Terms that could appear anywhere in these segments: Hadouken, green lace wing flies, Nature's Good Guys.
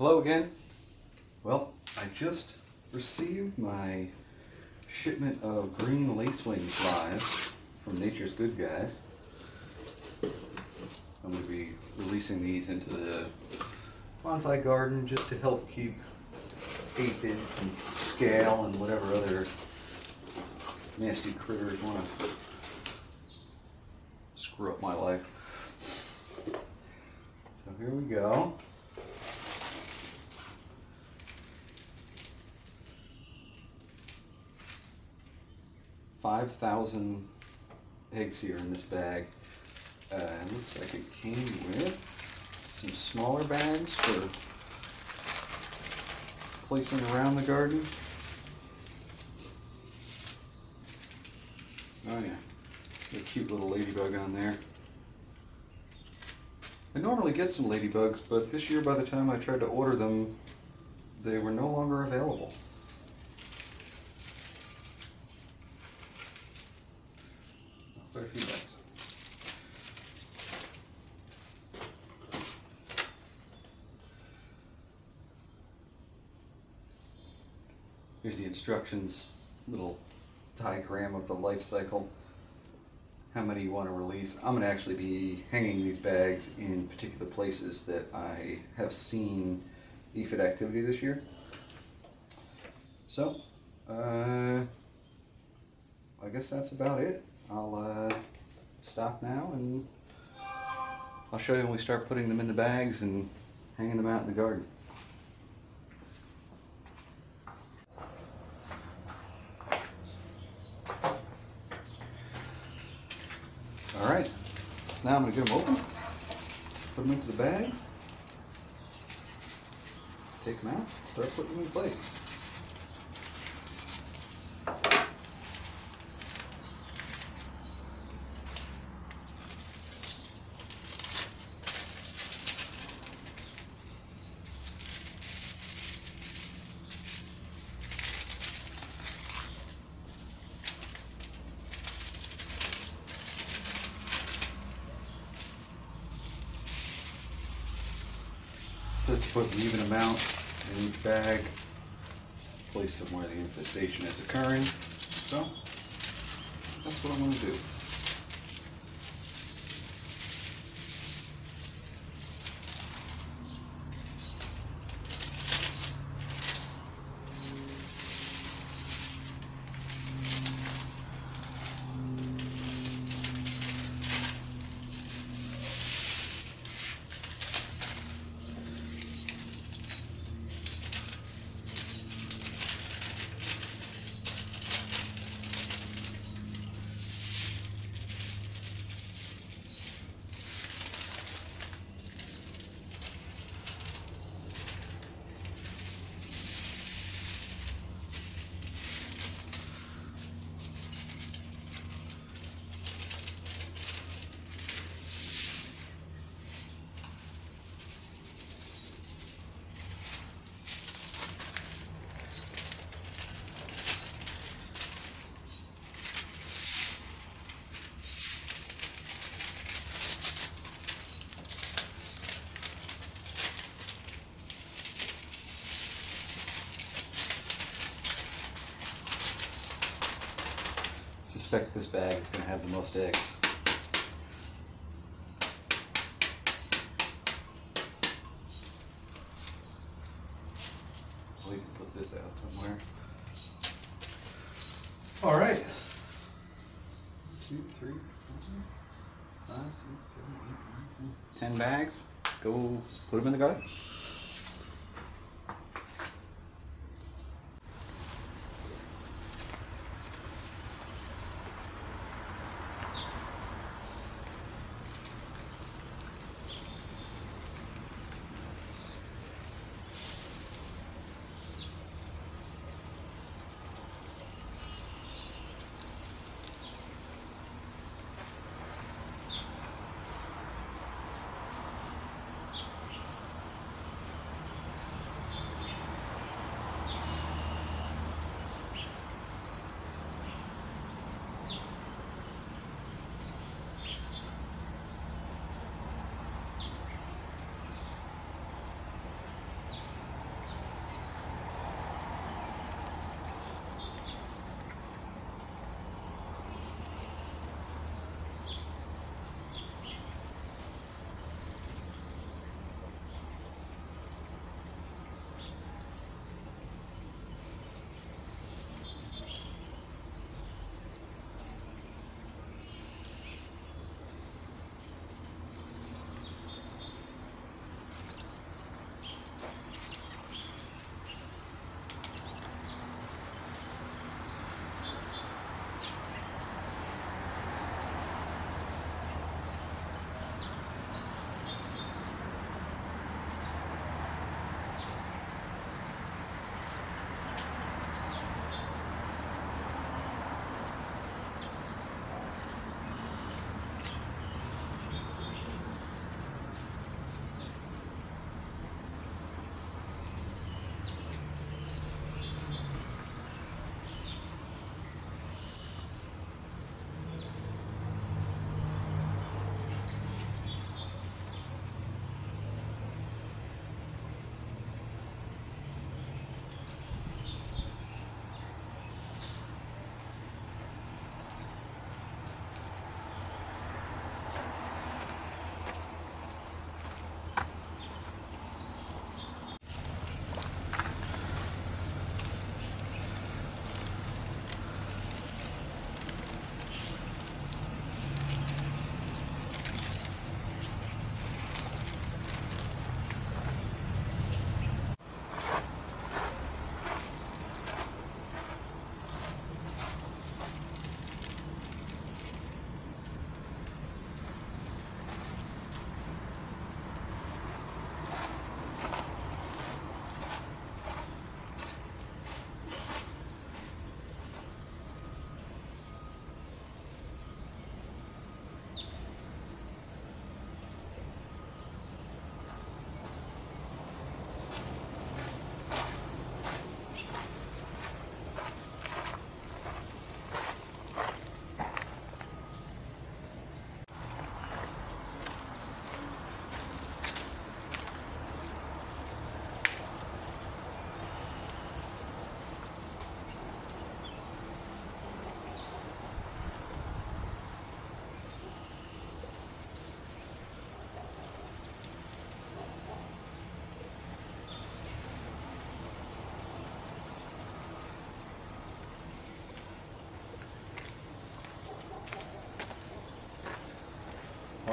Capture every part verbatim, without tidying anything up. Hello again. Well, I just received my shipment of green lacewing flies from Nature's Good Guys. I'm going to be releasing these into the bonsai garden just to help keep aphids and scale and whatever other nasty critters want to screw up my life. So here we go. five thousand eggs here in this bag. Uh, it looks like it came with some smaller bags for placing around the garden. Oh yeah, a cute little ladybug on there. I normally get some ladybugs, but this year by the time I tried to order them, they were no longer available. Quite a few bags. Here's the instructions, little diagram of the life cycle, how many you want to release. I'm going to actually be hanging these bags in particular places that I have seen aphid activity this year. So, uh, I guess that's about it. I'll uh, stop now and I'll show you when we start putting them in the bags and hanging them out in the garden. Alright, so now I'm going to get them open, put them into the bags, take them out, start putting them in place. Just to put an even amount in each bag, place them where the infestation is occurring. So that's what I'm going to do. I suspect this bag is going to have the most eggs. We can put this out somewhere. Alright. Two, three, four, five, six, seven, eight, nine, ten bags. Let's go put them in the garden.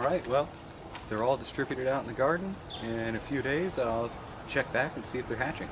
right, well, they're all distributed out in the garden. In a few days, I'll check back and see if they're hatching.